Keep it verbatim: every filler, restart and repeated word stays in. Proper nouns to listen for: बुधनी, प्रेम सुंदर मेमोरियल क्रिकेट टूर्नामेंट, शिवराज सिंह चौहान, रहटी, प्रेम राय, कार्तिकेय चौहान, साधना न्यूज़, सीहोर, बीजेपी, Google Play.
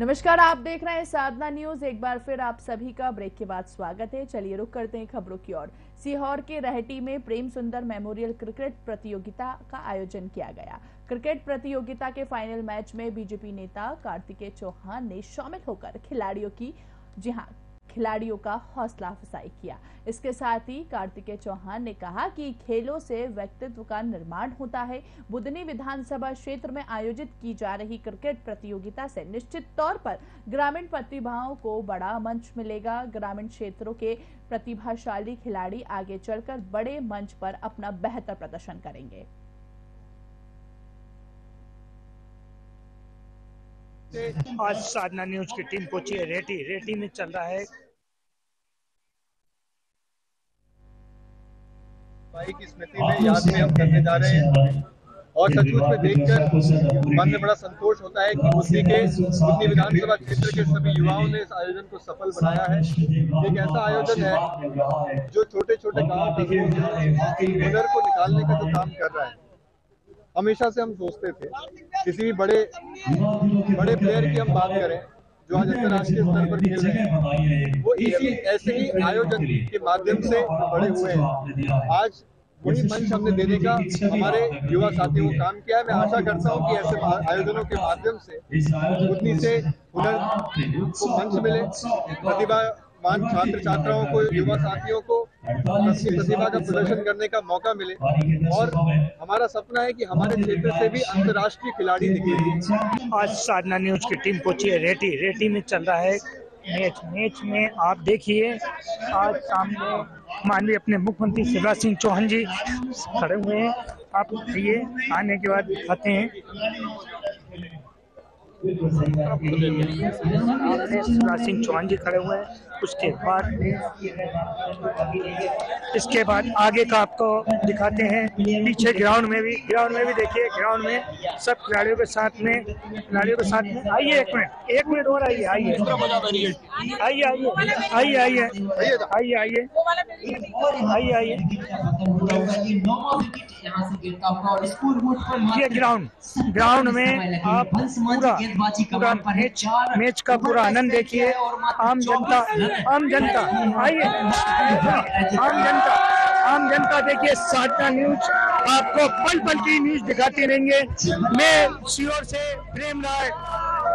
नमस्कार, आप देख रहे हैं साधना न्यूज़। एक बार फिर आप सभी का ब्रेक के बाद स्वागत है। चलिए रुक करते हैं खबरों की ओर। सीहोर के रहटी में प्रेम सुंदर मेमोरियल क्रिकेट प्रतियोगिता का आयोजन किया गया। क्रिकेट प्रतियोगिता के फाइनल मैच में बीजेपी नेता कार्तिकेय चौहान ने शामिल होकर खिलाड़ियों की जी हाँ खिलाड़ियों का हौसला अफजाई किया। इसके साथ ही कार्तिकेय चौहान ने कहा कि खेलों से व्यक्तित्व का निर्माण होता है। बुधनी विधानसभा क्षेत्र में आयोजित की जा रही क्रिकेट प्रतियोगिता से निश्चित तौर पर ग्रामीण प्रतिभाओं को बड़ा मंच मिलेगा। ग्रामीण क्षेत्रों के प्रतिभाशाली खिलाड़ी आगे चलकर बड़े मंच पर अपना बेहतर प्रदर्शन करेंगे। आज साधना न्यूज़ की टीम पहुंची है रहटी। रहटी में चल रहा है भाई की स्मृति में याद में हम करने जा रहे हैं और सचमुच में देखकर मन में बड़ा संतोष होता है कि बुद्धि के बुद्धि विधानसभा क्षेत्र के सभी युवाओं ने इस आयोजन को सफल बनाया है। एक ऐसा आयोजन है जो छोटे छोटे गाँव के हुनर को निकालने का जो काम कर रहा है। हमेशा से हम सोचते थे किसी भी बड़े बड़े प्लेयर की हम बात करें जो आज अंतरराष्ट्रीय स्तर पर खेल रहे हैं, वो इसी ऐसे ही आयोजन के माध्यम से बड़े हुए हैं। आज वही मंच हमने देने का हमारे युवा साथियों को काम किया है। मैं आशा करता हूं कि ऐसे आयोजनों के माध्यम से उतनी से हुनर को मंच मिले, प्रतिभावान छात्र छात्राओं को, युवा साथियों को अपनी प्रतिभा का प्रदर्शन करने का मौका मिले। और हमारा सपना है कि हमारे क्षेत्र से भी अंतर्राष्ट्रीय खिलाड़ी निकले। आज साधना न्यूज़ की टीम पहुंची है रहटी। रहटी में चल रहा है मैच। मैच में आप देखिए आज सामने माननीय अपने मुख्यमंत्री शिवराज सिंह चौहान जी खड़े हुए हैं। आप ये आने के बाद आते हैं शिवराज सिंह चौहान जी खड़े हुए हैं। उसके बाद इसके बाद आगे का आपको दिखाते हैं। पीछे ग्राउंड में भी ग्राउंड में भी देखिए, ग्राउंड में सब खिलाड़ियों के साथ में खिलाड़ियों के साथ में आइए। एक मिनट एक मिनट और आइए आइए आइए आइए आइए आइए आइए आइए आइए ये ग्राउंड ग्राउंड में आप पूरा पूरा मैच मैच का पूरा आनंद देखिए। आम जनता आम जनता आइए आम जनता आम जनता देखिए। साधना न्यूज़ आपको पल पल की न्यूज़ दिखाते रहेंगे। मैं सीहोर से प्रेम राय।